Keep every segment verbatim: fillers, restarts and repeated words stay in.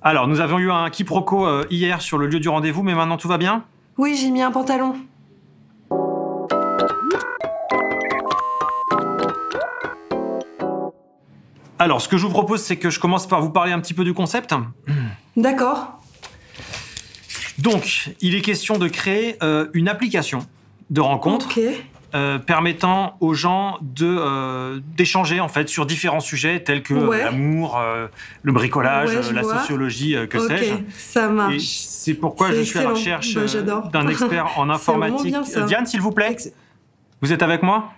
Alors, nous avions eu un quiproquo euh, hier sur le lieu du rendez-vous, mais maintenant tout va bien? Oui, j'ai mis un pantalon. Alors, ce que je vous propose, c'est que je commence par vous parler un petit peu du concept. D'accord. Donc, il est question de créer euh, une application de rencontre okay. euh, permettant aux gens d'échanger euh, en fait, sur différents sujets tels que ouais. l'amour, euh, le bricolage, ouais, la vois. sociologie, euh, que okay. sais-je. Ça marche. C'est pourquoi je suis excellent. à la recherche bah, d'un expert en informatique. Bien, Diane, s'il vous plaît, Ex vous êtes avec moi?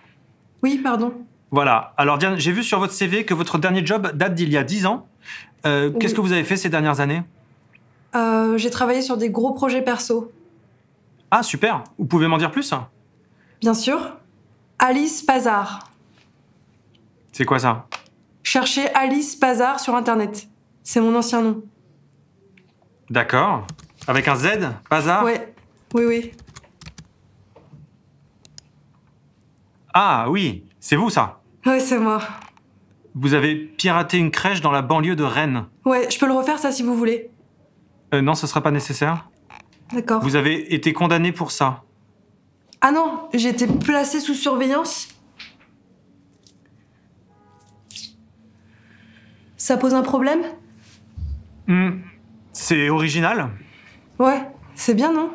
Oui, pardon. Voilà. Alors, Diane, j'ai vu sur votre C V que votre dernier job date d'il y a dix ans. Euh, oui. Qu'est-ce que vous avez fait ces dernières années? euh, J'ai travaillé sur des gros projets perso. Ah, super. Vous pouvez m'en dire plus? Bien sûr. Alice Pazard. C'est quoi ça? Cherchez Alice Pazard sur Internet. C'est mon ancien nom. D'accord. Avec un Z? Pazard? Ouais. Oui, oui. Ah, oui. C'est vous, ça? Oui, c'est moi. Vous avez piraté une crèche dans la banlieue de Rennes. Ouais, je peux le refaire, ça, si vous voulez. Euh, non, ce sera pas nécessaire. D'accord. Vous avez été condamné pour ça? Ah non, j'ai été placé sous surveillance. Ça pose un problème? Mmh. C'est original. Ouais, c'est bien, non?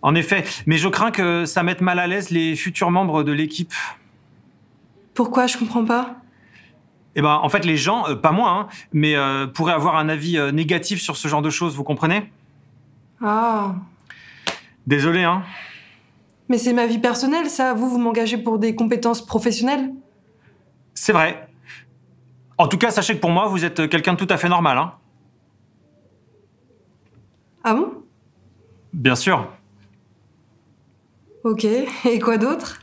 En effet, mais je crains que ça mette mal à l'aise les futurs membres de l'équipe. Pourquoi? Je comprends pas. Eh ben, en fait, les gens, euh, pas moi, hein, mais euh, pourraient avoir un avis euh, négatif sur ce genre de choses, vous comprenez? Ah. Désolé, hein. Mais c'est ma vie personnelle, ça. Vous, vous m'engagez pour des compétences professionnelles. C'est vrai. En tout cas, sachez que pour moi, vous êtes quelqu'un de tout à fait normal, hein. Ah bon? Bien sûr. Ok. Et quoi d'autre?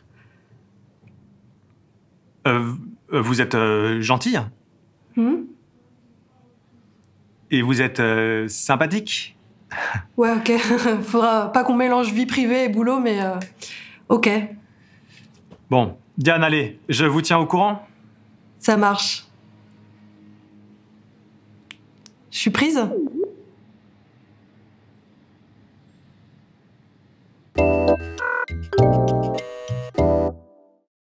Euh, vous êtes euh, gentille. Mmh. Et vous êtes euh, sympathique. Ouais, ok. Faudra pas qu'on mélange vie privée et boulot, mais euh, ok. Bon, Diane, allez, je vous tiens au courant. Ça marche. Je suis prise?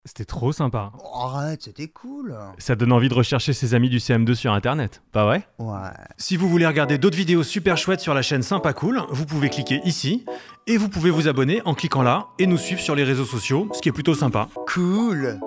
C'était trop sympa. Oh, arrête, c'était cool. Ça donne envie de rechercher ses amis du C M deux sur Internet, pas vrai? Ouais. Si vous voulez regarder d'autres vidéos super chouettes sur la chaîne Sympa Cool, vous pouvez cliquer ici, et vous pouvez vous abonner en cliquant là, et nous suivre sur les réseaux sociaux, ce qui est plutôt sympa. Cool.